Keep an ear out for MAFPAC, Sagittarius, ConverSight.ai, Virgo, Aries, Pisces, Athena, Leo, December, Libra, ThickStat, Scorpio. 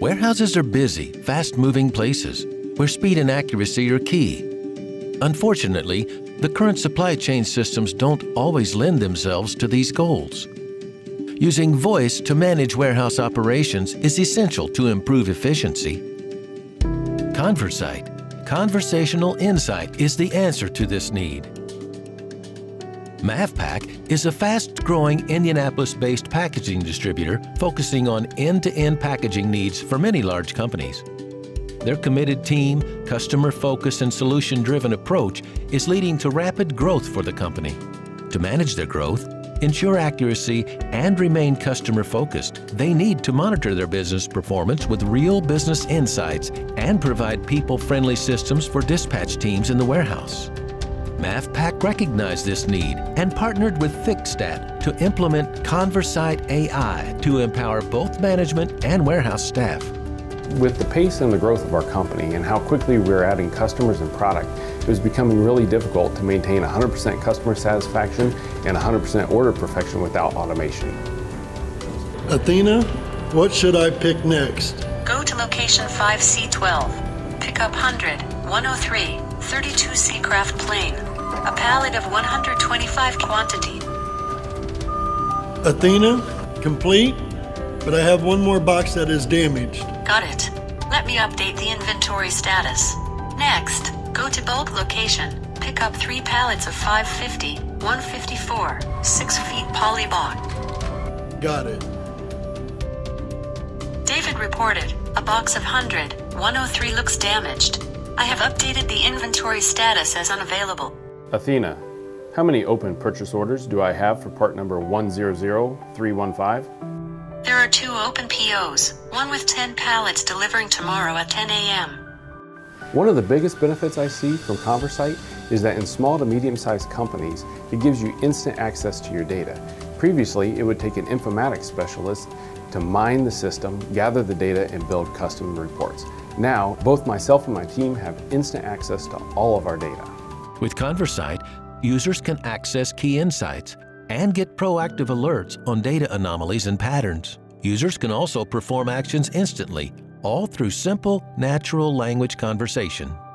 Warehouses are busy, fast-moving places where speed and accuracy are key. Unfortunately, the current supply chain systems don't always lend themselves to these goals. Using voice to manage warehouse operations is essential to improve efficiency. ConverSight, conversational insight, is the answer to this need. MAFPAC is a fast-growing Indianapolis-based packaging distributor focusing on end-to-end packaging needs for many large companies. Their committed team, customer focus, and solution-driven approach is leading to rapid growth for the company. To manage their growth, ensure accuracy, and remain customer-focused, they need to monitor their business performance with real business insights and provide people-friendly systems for dispatch teams in the warehouse. MAFPAC recognized this need and partnered with ThickStat to implement ConverSight.ai to empower both management and warehouse staff. With the pace and the growth of our company and how quickly we're adding customers and product, it was becoming really difficult to maintain 100% customer satisfaction and 100% order perfection without automation. Athena, what should I pick next? Go to location 5C12. Pick up 100, 103, 32C Craft Plane. A pallet of 125 quantity. Athena, complete, but I have one more box that is damaged. Got it. Let me update the inventory status. Next, go to bulk location, pick up 3 pallets of 550, 154, 6 feet polybag. Got it. David reported, a box of 100, 103 looks damaged. I have updated the inventory status as unavailable. Athena, how many open purchase orders do I have for part number 100315? There are 2 open POs, one with 10 pallets delivering tomorrow at 10 a.m. One of the biggest benefits I see from ConverSight is that in small to medium-sized companies, it gives you instant access to your data. Previously, it would take an informatics specialist to mine the system, gather the data, and build custom reports. Now, both myself and my team have instant access to all of our data. With ConverSight, users can access key insights and get proactive alerts on data anomalies and patterns. Users can also perform actions instantly, all through simple, natural language conversation.